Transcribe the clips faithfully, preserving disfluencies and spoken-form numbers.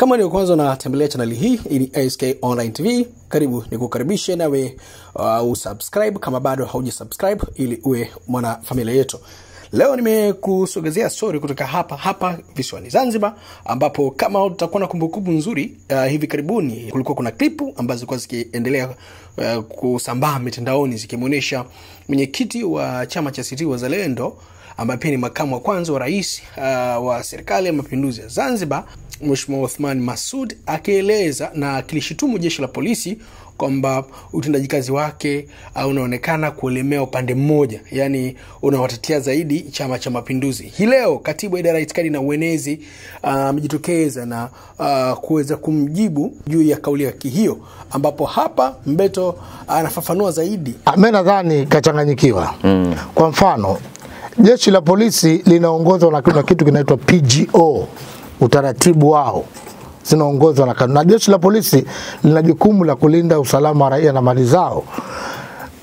Kama ni kwanza na tembelea channel hii, ni S K Online T V, karibu ni kukaribishe na we uh, usubscribe kama bado hauji subscribe ili uwe mwana familia yetu. Leo nimekusogezea story kutoka hapa hapa visiwani Zanzibar, ambapo kama utakuwa na kumbukumbu nzuri uh, hivi karibuni kulikuwa kuna klipu ambazo kwa zikiendelea uh, kusambaa mitandaoni zikimuonesha mwenyekiti wa chama cha C C M wa Zalendo ambaye pia ni makamu wa kwanza wa rais uh, wa serikali ya mapinduzi ya Zanzibar, Mheshimiwa Othmani Masud, akieleza na kilishitumu jeshi la polisi kwamba utendaji kazi wake uh, unaonekana kuelemea upande mmoja, yani unawatetea zaidi chama cha mapinduzi. Hii leo katibu idara ya itikadi na uenezi amejitokeza uh, na uh, kuweza kumjibu juu ya kauli yake hiyo, ambapo hapa Mbeto anafafanua uh, zaidi. Mimi nadhani kachanganyikiwa. Mm. Kwa mfano, jeshi la polisi linaongozwa na kuna kitu kinaitwa P G O, utaratibu wao zinaongozwa na kanuni. Na jeshi la polisi lina jukumu la kulinda usalama wa raia na mali zao.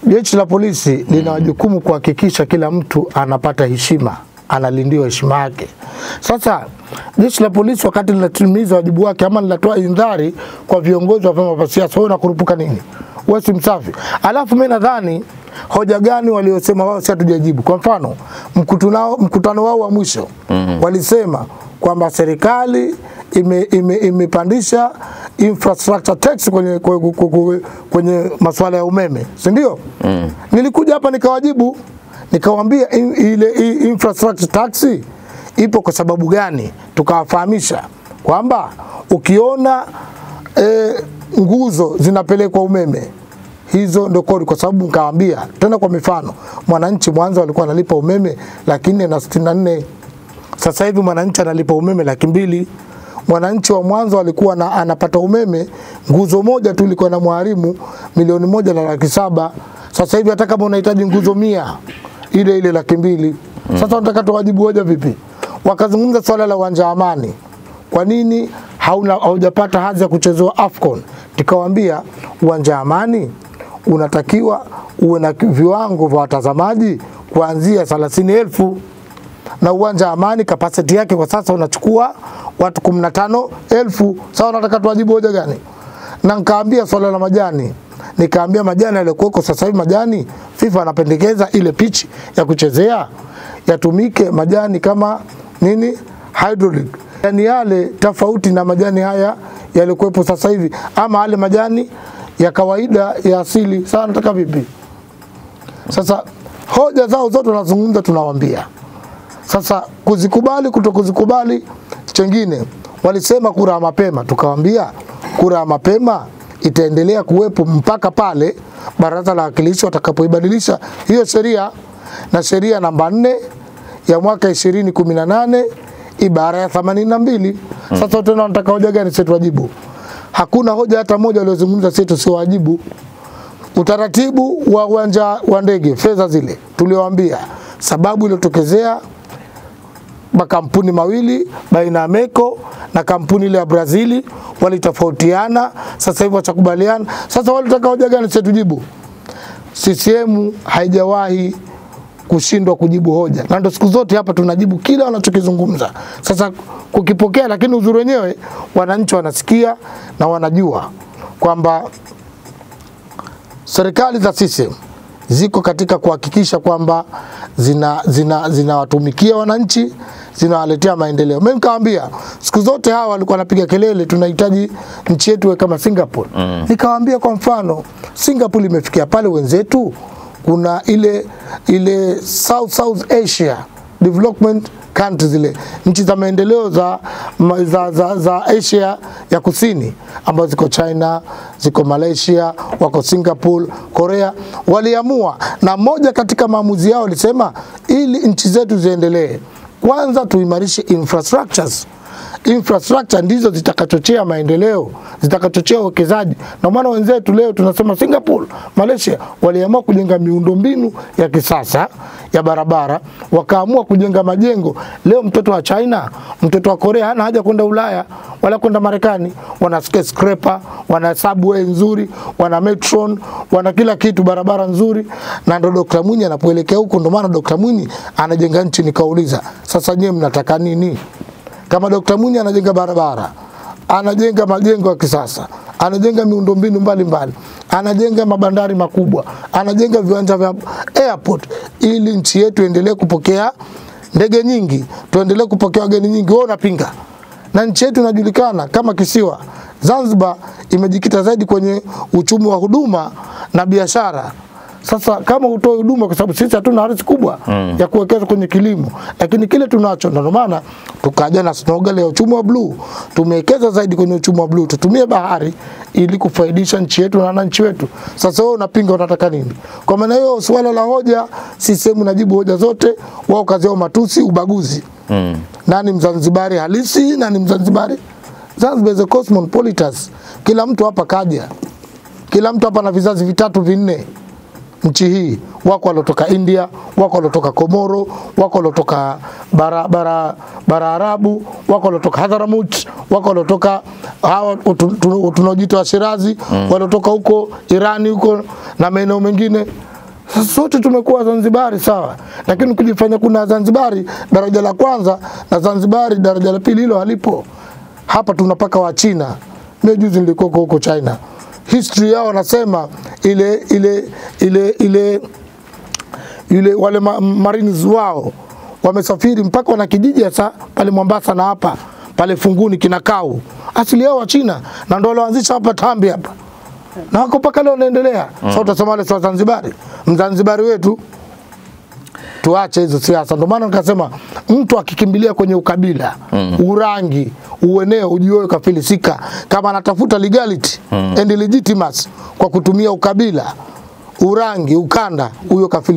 Jeshi la polisi lina jukumu kuhakikisha kila mtu anapata heshima, analindiwa heshima yake. Sasa jeshi la polisi wakati linatimiza wajibu wake ama linatoa indhari kwa viongozi wa vyama vya siasa, wao nakurupuka nini? Wewe si msafi. Alafu mimi nadhani hoja gani waliosema wao si hatujajibu. Kwa mfano, mkutano mkutano wao wa mwisho mm-hmm. walisema kwamba serikali ime, ime, imepandisha infrastructure tax kwenye kwenye, kwenye, kwenye masuala ya umeme, si ndio? Mm. Nilikuja hapa nikawajibu, nikawaambia in, ile in, infrastructure tax ipo kwa sababu gani, tukawafahamisha kwamba ukiona e, nguzo zinapelekwa umeme, hizo ndio kodi. Kwa sababu nikawaambia tena kwa mifano, mwananchi mwanzo alikuwa analipa umeme laki nne na sitini na nne, sasa hivi mwananchi analipa umeme laki mbili. Mwananchi wa mwanzo alikuwa na, anapata umeme nguzo moja tu ilikuwa na mwalimu milioni moja na laki saba. Sasa hivi hata kama unahitaji nguzo mia ile ile laki mbili. Sasa unataka tuwajibu hoja vipi? Wakazungumza swala la uwanja Amani, kwa nini hauna haujapata hadhi ya kuchezoa AFCON? Nikawaambia uwanja Amani unatakiwa uwe na viwango vya watazamaji kuanzia thelathini elfu, na uwanja Amani capacity yake kwa sasa unachukua watu kumi na tano elfu. Sawa, nataka tuwajibu hoja gani? Na nikaambia swala la majani, nikaambia majani yalikuwa sasa hivi majani FIFA anapendekeza ile pitch ya kuchezea yatumike majani kama nini, hydraulic, yani yale tofauti na majani haya yalikuwepo sasa hivi, ama yale majani ya kawaida ya asili. Sawa, nataka vipi? Sasa hoja zao zote tunazungumza, tunawaambia. Sasa kuzikubali kutokuzikubali, chengine walisema kura mapema, tukawaambia kura mapema itaendelea kuwepo mpaka pale baraza la wakilishi watakapoibadilisha hiyo sheria, na sheria namba nne ya mwaka ishirini kumi na nane ibara ya themanini na mbili. Sasa tena wanataka hoja gani sisi tuwajibu? Hakuna hoja hata moja waliozungumza sisi tusiwajibu. Utaratibu wa uwanja wa ndege, fedha zile tuliwaambia sababu iliyotokezea makampuni mawili baina ya Meco na kampuni ile ya Brazili walitofautiana, sasa hivi watakubaliana. Sasa walitaka hoja gani sisi tujibu? C C M haijawahi kushindwa kujibu hoja, na ndio siku zote hapa tunajibu kila wanachokizungumza. Sasa kukipokea, lakini uzuri wenyewe wananchi wanasikia na wanajua kwamba serikali za C C M ziko katika kuhakikisha kwamba zina zina zinawatumikia wananchi, zinawaletea maendeleo. Mimi nikawaambia siku zote hawa walikuwa wanapiga kelele tunahitaji nchi yetu kama Singapore. Mm. Nikawaambia kwa mfano Singapore imefikia pale, wenzetu kuna ile ile South South Asia development countries, ile nchi za maendeleo za za, za za Asia ya kusini ambazo ziko China, ziko Malaysia, wako Singapore, Korea. Waliamua, na moja katika maamuzi yao walisema ili nchi zetu ziendelee kwanza tuimarishe infrastructures. Infrastructure ndizo zitakachochea maendeleo, zitakachochea uwekezaji. Na maana wenzetu leo tunasema Singapore, Malaysia waliamua kujenga miundombinu ya kisasa ya barabara, wakaamua kujenga majengo. Leo mtoto wa China, mtoto wa Korea hana haja kwenda Ulaya wala kwenda Marekani, wana skyscraper, wana subway nzuri, wana metron, wana kila kitu, barabara nzuri. Na ndo Daktari Mwinyi anapoelekea huko, ndo maana Daktari Mwinyi anajenga nchi. Nikauliza, sasa nyewe mnataka nini? Kama Daktari Mwinyi anajenga barabara, anajenga majengo ya kisasa, anajenga miundombinu mbalimbali, anajenga mabandari makubwa, anajenga viwanja vya airport, ili nchi yetu endelee kupokea ndege nyingi, tuendelee kupokea wageni nyingi. Wao unapinga. Na nchi yetu inajulikana kama kisiwa. Zanzibar imejikita zaidi kwenye uchumi wa huduma na biashara. Sasa kama utoe huduma, kwa sababu sisi hatuna ardhi kubwa mm. ya kuwekeza kwenye kilimo, lakini kile tunacho, na maana tukaja na slogan ya uchumi wa blue. Tumewekeza zaidi kwenye uchumi wa blue, tutumie bahari ili kufaidisha nchi yetu na wananchi wetu. Sasa wewe unapinga, unataka nini? Kwa maana hiyo swala la hoja, C C M najibu hoja zote. Wao kazi yao matusi, ubaguzi. Mm. Nani Mzanzibari halisi, nani Mzanzibari? Zanzibar is a cosmopolitan. Kila mtu hapa kaja. Kila mtu hapa na vizazi vitatu vinne. Nchi hii, wako walotoka India, wako walotoka Komoro, wako walotoka bara bara bara Arabu, wako walotoka Hadharamout, wako walotoka hawa tunaojiita Shirazi, mm. walotoka huko Irani huko na maeneo mengine. Sote tumekuwa Zanzibari, sawa, lakini ukijifanya kuna Zanzibari daraja la kwanza na Zanzibari daraja la pili, hilo halipo. Hapa tunapaka wa China. Mimi juzi nilikuwa huko China. History yao wanasema ile ile ile ile ile wale ma, marines wao wamesafiri mpaka wana kijiji sasa pale Mombasa na hapa pale Funguni kinakau. Asili yao wa China, na ndio walianzisha hapa tambi hapa. Na wako mpaka leo wanaendelea. Mm. Sasa utasema wale sio Zanzibari. Mzanzibari wetu tuache hizo siasa. Ndio maana nikasema mtu akikimbilia kwenye ukabila, mm. urangi, ueneo, ujiwe kafilisika. Kama anatafuta legality mm. and legitimacy kwa kutumia ukabila, urangi, ukanda, huyo kafilisika.